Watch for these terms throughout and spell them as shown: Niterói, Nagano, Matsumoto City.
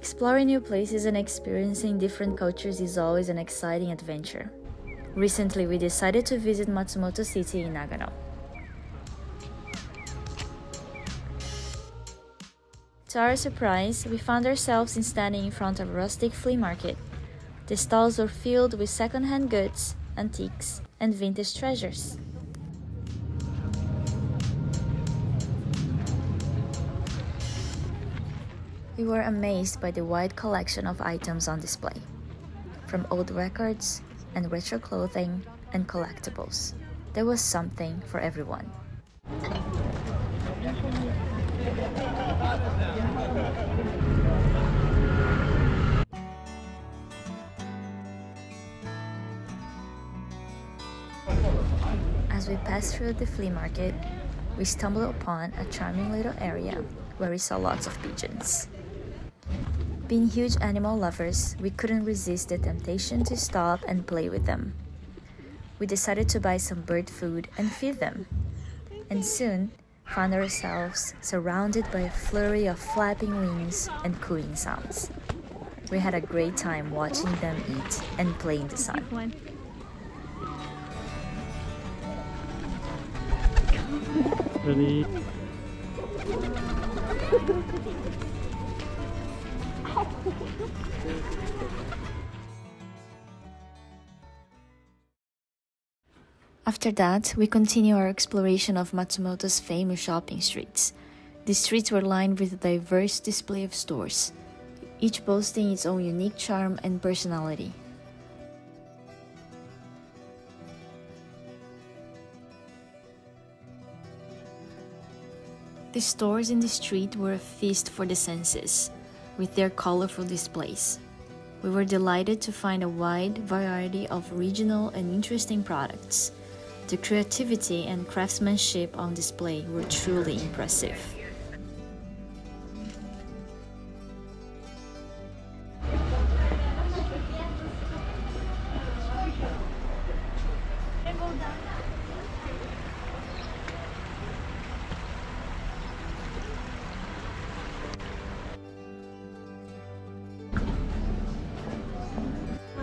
Exploring new places and experiencing different cultures is always an exciting adventure. Recently, we decided to visit Matsumoto City in Nagano. To our surprise, we found ourselves standing in front of a rustic flea market. The stalls were filled with second-hand goods, antiques, and vintage treasures. We were amazed by the wide collection of items on display, from old records and retro clothing and collectibles. There was something for everyone. As we passed through the flea market, we stumbled upon a charming little area where we saw lots of pigeons. Being huge animal lovers, we couldn't resist the temptation to stop and play with them. We decided to buy some bird food and feed them, and soon found ourselves surrounded by a flurry of flapping wings and cooing sounds. We had a great time watching them eat and play in the sun. Ready? After that, we continue our exploration of Matsumoto's famous shopping streets. The streets were lined with a diverse display of stores, each boasting its own unique charm and personality. The stores in the street were a feast for the senses, with their colorful displays. We were delighted to find a wide variety of regional and interesting products. The creativity and craftsmanship on display were truly impressive.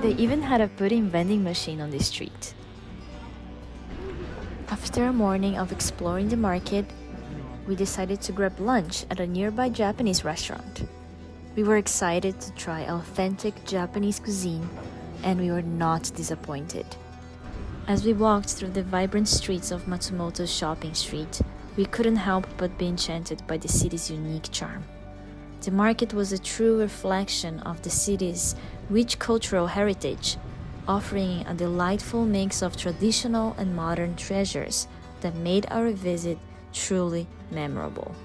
They even had a pudding vending machine on the street. After a morning of exploring the market, we decided to grab lunch at a nearby Japanese restaurant. We were excited to try authentic Japanese cuisine, and we were not disappointed. As we walked through the vibrant streets of Matsumoto's shopping street, we couldn't help but be enchanted by the city's unique charm. The market was a true reflection of the city's rich cultural heritage, offering a delightful mix of traditional and modern treasures that made our visit truly memorable.